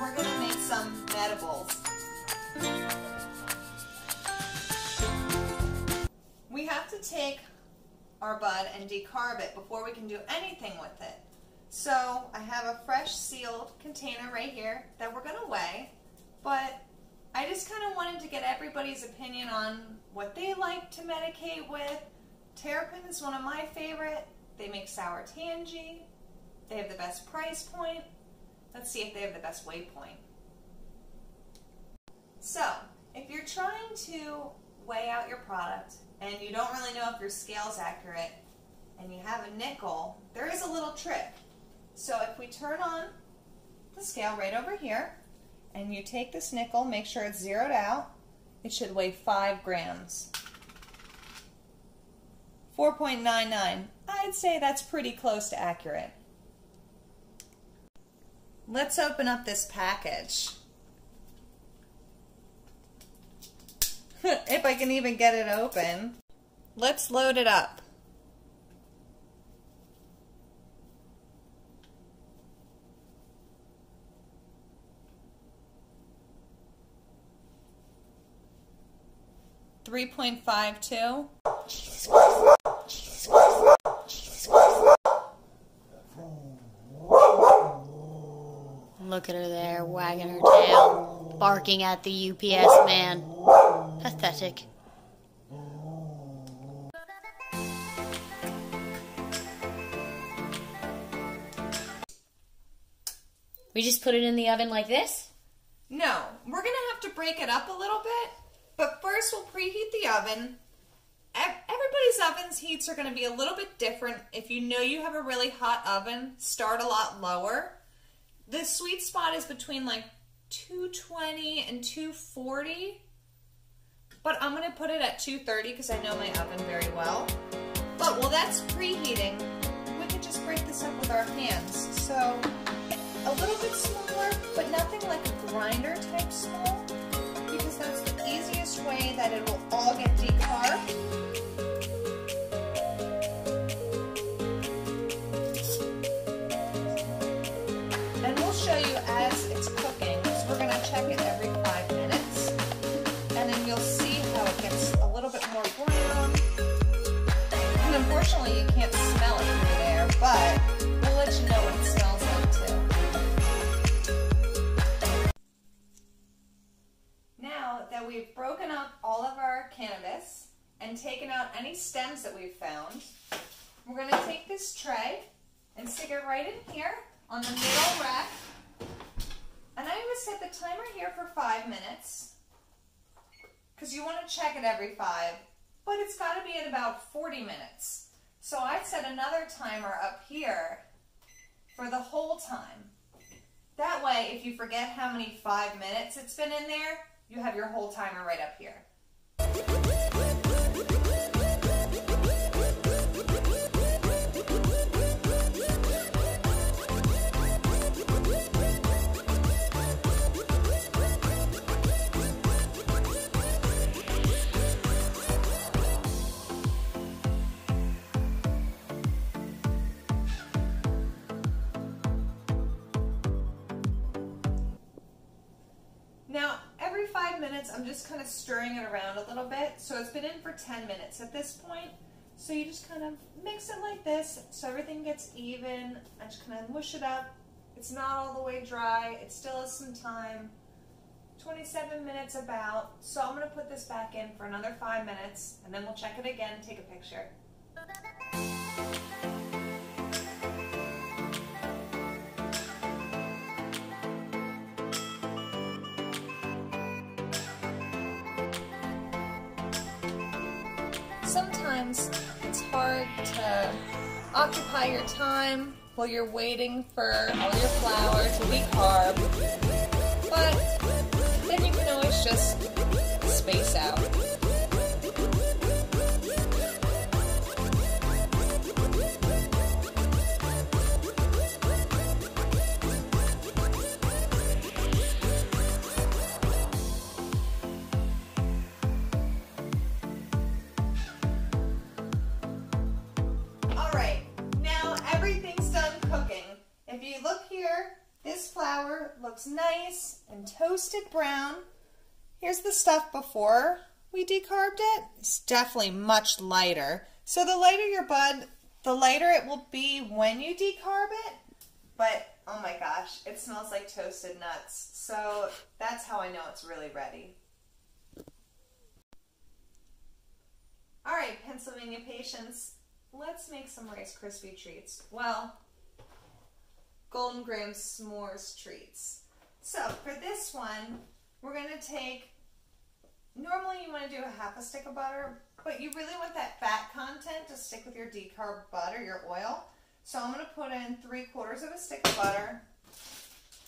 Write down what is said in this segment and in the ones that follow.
we're gonna make some medibles. We have to take our bud and decarb it before we can do anything with it. So I have a fresh sealed container right here that we're gonna weigh, but I just kind of wanted to get everybody's opinion on what they like to medicate with. Terrapin is one of my favorite. They make sour tangy. They have the best price point. Let's see if they have the best weight point. So, if you're trying to weigh out your product and you don't really know if your scale's accurate and you have a nickel, there is a little trick. So if we turn on the scale right over here and you take this nickel, make sure it's zeroed out, it should weigh 5 grams. 4.99. I'd say that's pretty close to accurate. Let's open up this package. If I can even get it open. Let's load it up. $3.52. Look at her there, wagging her tail, barking at the UPS man. Pathetic. We just put it in the oven like this? No, we're gonna have to break it up a little bit, but first we'll preheat the oven. Everybody's ovens heats are gonna be a little bit different. If you know you have a really hot oven, start a lot lower. The sweet spot is between like 220 and 240, but I'm going to put it at 230 because I know my oven very well. But while that's preheating, we can just break this up with our hands. So a little bit smaller, but nothing like a grinder type small, because that's the easiest way that it will all get decarbed. Unfortunately, you can't smell it through there, but we'll let you know what it smells like too. Now that we've broken up all of our cannabis and taken out any stems that we've found, we're going to take this tray and stick it right in here on the middle rack. And I always set the timer here for 5 minutes because you want to check it every 5. But it's got to be at about 40 minutes. So I set another timer up here for the whole time. That way, if you forget how many 5 minutes it's been in there, you have your whole timer right up here. I'm just kind of stirring it around a little bit. So it's been in for 10 minutes at this point. So you just kind of mix it like this so everything gets even. I just kind of mush it up. It's not all the way dry. It still has some time. 27 minutes about. So I'm going to put this back in for another 5 minutes and then we'll check it again and take a picture. Sometimes it's hard to occupy your time while you're waiting for all your flour to decarb, but then you can always just space out. Everything's done cooking. If you look here, This flour looks nice and toasted brown. Here's the stuff before we decarbed it. It's definitely much lighter. So the lighter your bud, the lighter it will be when you decarb it. But oh my gosh, it smells like toasted nuts. So that's how I know it's really ready. All right, Pennsylvania patients, let's make some Rice Krispie treats. Well, Golden Graham s'mores treats. So for this one, we're going to take, normally you want to do a half a stick of butter, but you really want that fat content to stick with your decarb butter, your oil. So I'm going to put in 3/4 of a stick of butter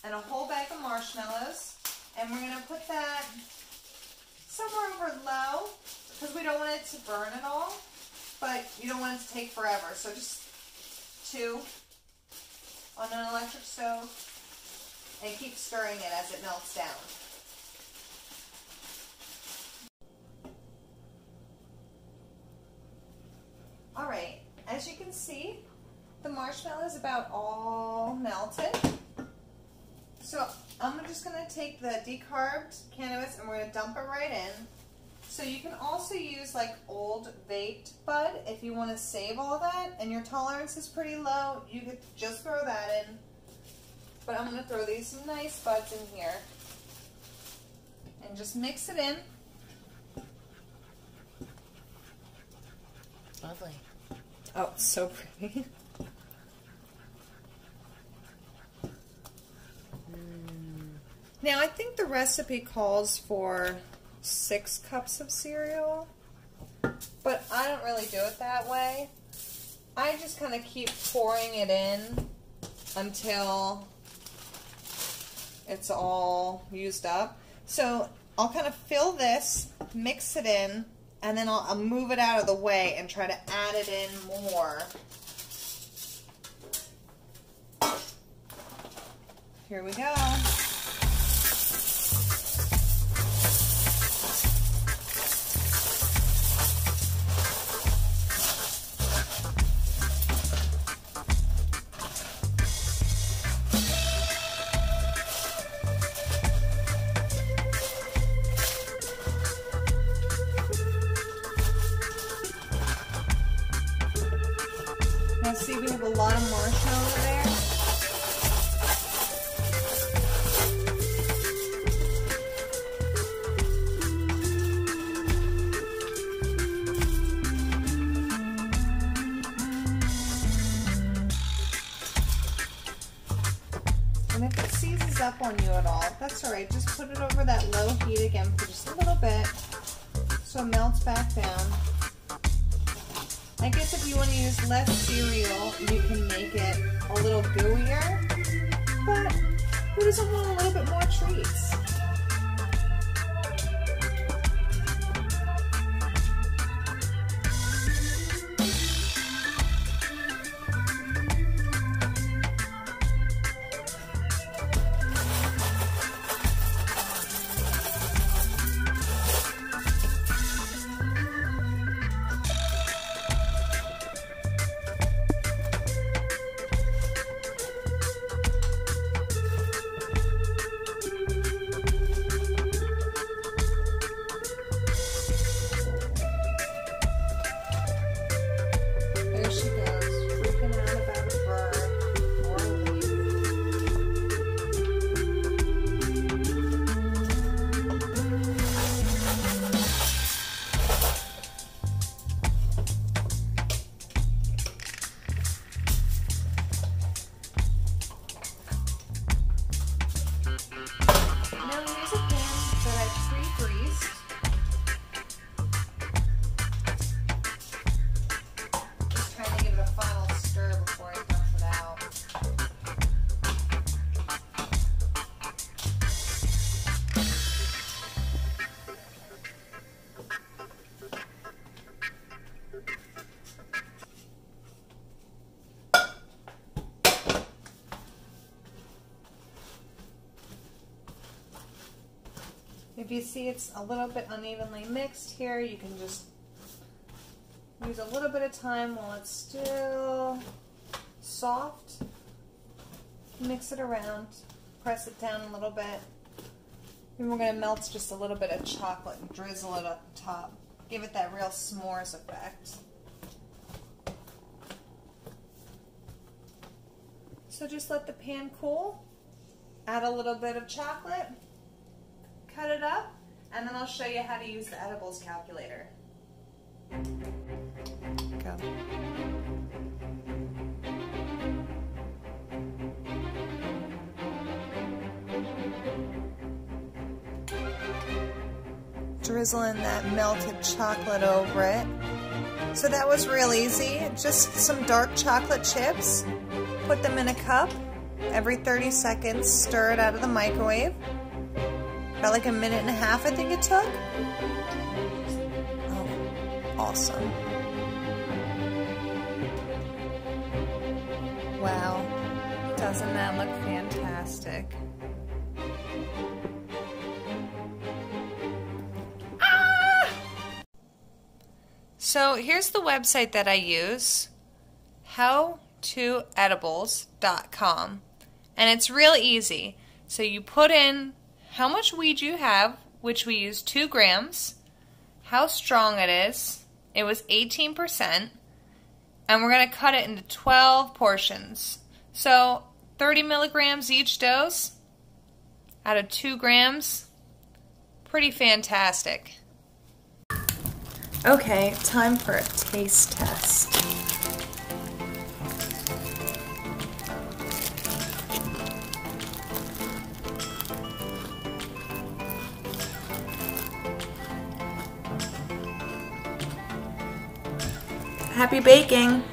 and a whole bag of marshmallows, and we're going to put that somewhere over low because we don't want it to burn at all, but you don't want it to take forever. So just two on an electric stove and keep stirring it as it melts down. All right, as you can see, the marshmallow is about all melted. So I'm just going to take the decarbed cannabis and we're going to dump it right in. So you can also use like old baked bud if you want to save all that and your tolerance is pretty low. You could just throw that in. But I'm going to throw these nice buds in here and just mix it in. Lovely. Oh, it's so pretty. Now, I think the recipe calls for 6 cups of cereal, but I don't really do it that way. I just kind of keep pouring it in until it's all used up. So I'll kind of fill this, mix it in, and then I'll move it out of the way and try to add it in more. Here we go. Now see, we have a lot of marshmallow there. And if it seizes up on you at all, that's all right. Just put it over that low heat again for just a little bit so it melts back down. I guess if you want to use less cereal, you can make it a little gooier, but who doesn't want a little bit more treats? If you see it's a little bit unevenly mixed here, you can just use a little bit of time while it's still soft. mix it around, press it down a little bit. Then we're going to melt just a little bit of chocolate and drizzle it up top. Give it that real s'mores effect. So just let the pan cool, add a little bit of chocolate, cut it up, and then I'll show you how to use the edibles calculator. Go. Drizzling that melted chocolate over it. So that was real easy. Just some dark chocolate chips. Put them in a cup. Every 30 seconds, stir it out of the microwave. About like a minute and a half, I think it took. Oh, awesome. Wow. Doesn't that look fantastic? So here's the website that I use, howtoedibles.com, and it's real easy. So you put in how much weed you have, which we use 2 grams, how strong it is, it was 18%, and we're going to cut it into 12 portions. So 30 milligrams each dose out of 2 grams, pretty fantastic. Okay, time for a taste test. Happy baking!